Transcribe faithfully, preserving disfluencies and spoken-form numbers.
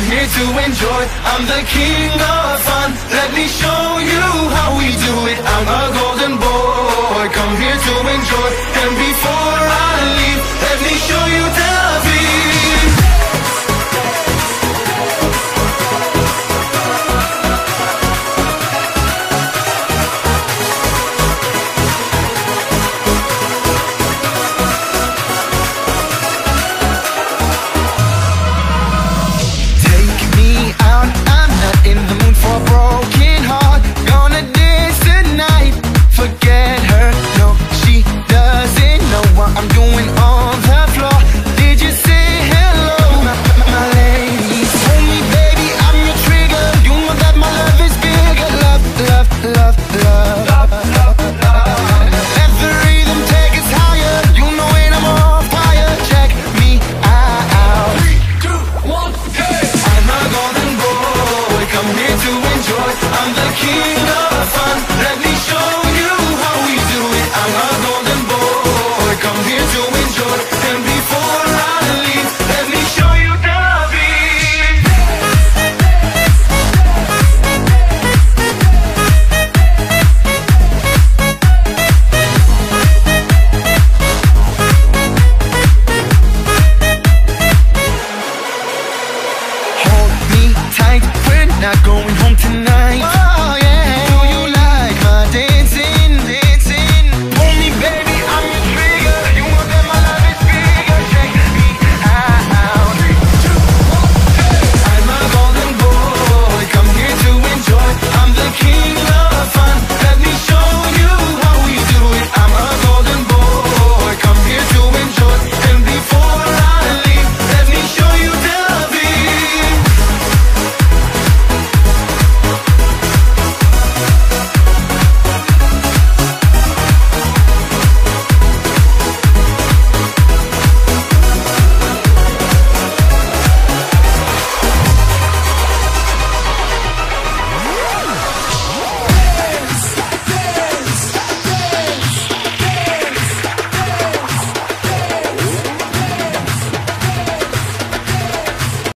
I'm here to enjoy, I'm the king of fun. Let me show you how we do it, I'm a golden boy. Come here to enjoy, and before I